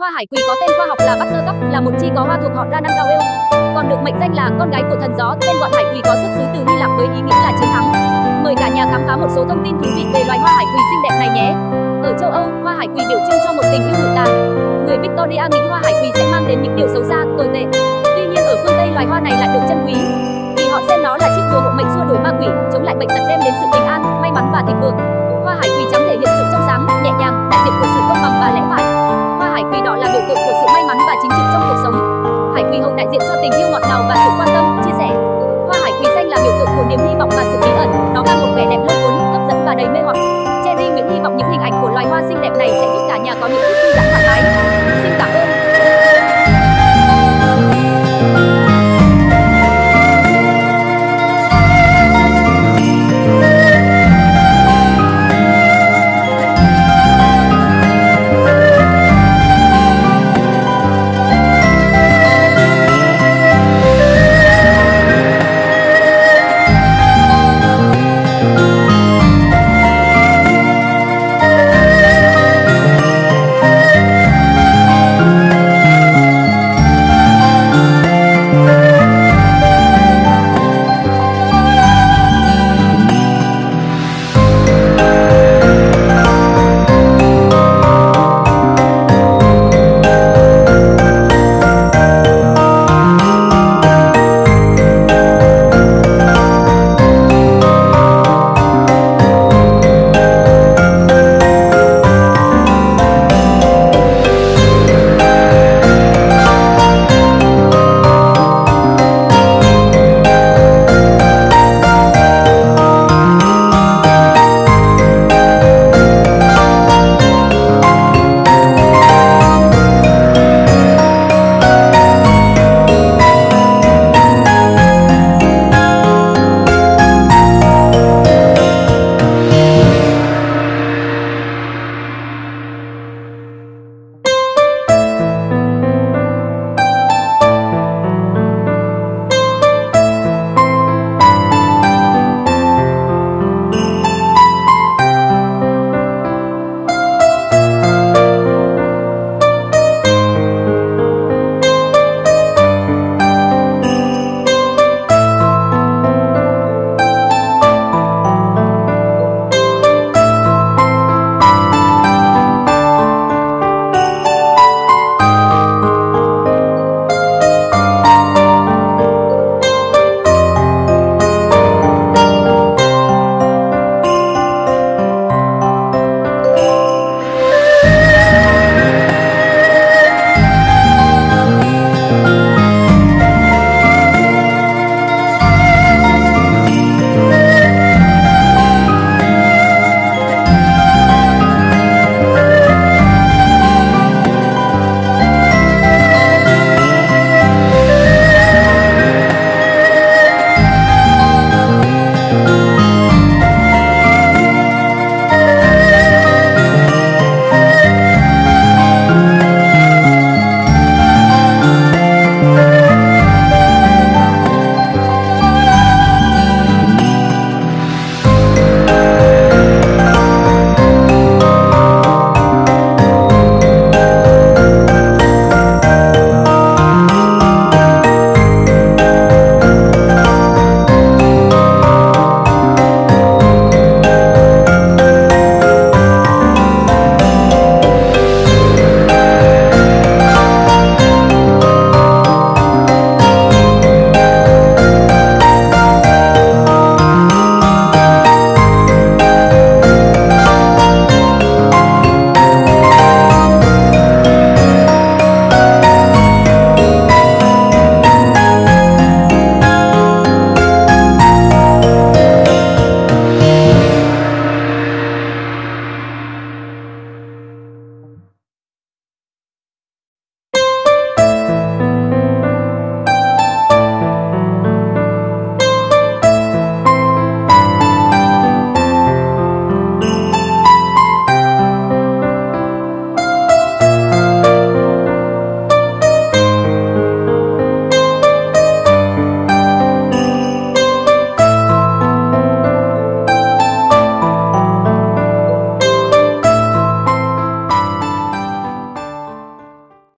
Hoa hải quỳ có tên khoa học là buttercup, là một chi có hoa thuộc họ Ranunculales, còn được mệnh danh là con gái của thần gió. Tên gọi hải quỳ có xuất xứ từ Hy Lạp với ý nghĩa là chiến thắng. Mời cả nhà khám phá một số thông tin thú vị về loài hoa hải quỳ xinh đẹp này nhé. Ở châu Âu, hoa hải quỳ biểu trưng cho một tình yêu lụi tàn. Người Victoria nghĩ hoa hải quỳ sẽ mang đến những điều xấu xa, tồi tệ. Tuy nhiên ở phương Tây, loài hoa này lại được trân quý vì họ xem nó là chiếc bùa hộ mệnh xua đuổi ma quỷ, chống lại bệnh tật, đem đến sự bình an, may mắn và thịnh vượng. Hoa hải quỳ trắng thể hiện sự trong sáng, nhẹ nhàng, đại diện của sự công bằng và lẽ phải. Hoa hải quỳ đỏ là biểu tượng của sự may mắn và chính trực trong cuộc sống. Hải quỳ hồng đại diện cho tình yêu.